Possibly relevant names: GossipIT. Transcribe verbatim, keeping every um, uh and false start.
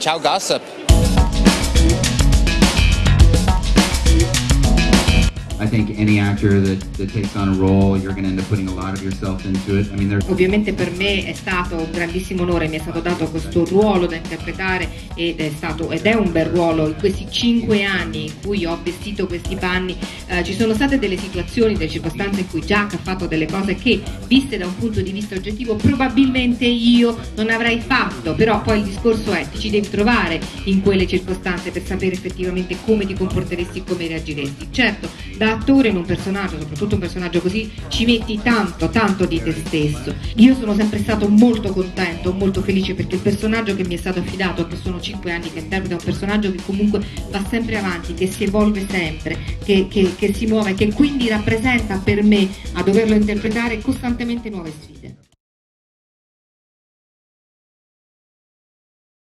Ciao Gossip! Ovviamente per me è stato un grandissimo onore, mi è stato dato questo ruolo da interpretare ed è, stato, ed è un bel ruolo. In questi cinque anni in cui ho vestito questi panni eh, ci sono state delle situazioni, delle circostanze in cui Jack ha fatto delle cose che, viste da un punto di vista oggettivo, probabilmente io non avrei fatto, però poi il discorso è, ti ci devi trovare in quelle circostanze per sapere effettivamente come ti comporteresti e come reagiresti. Certo, da attore in un personaggio, soprattutto un personaggio così, ci metti tanto, tanto di te stesso. Io sono sempre stato molto contento, molto felice, perché il personaggio che mi è stato affidato, che sono cinque anni che interpreta, è un personaggio che comunque va sempre avanti, che si evolve sempre, che, che, che si muove, che quindi rappresenta per me, a doverlo interpretare, costantemente nuove sfide.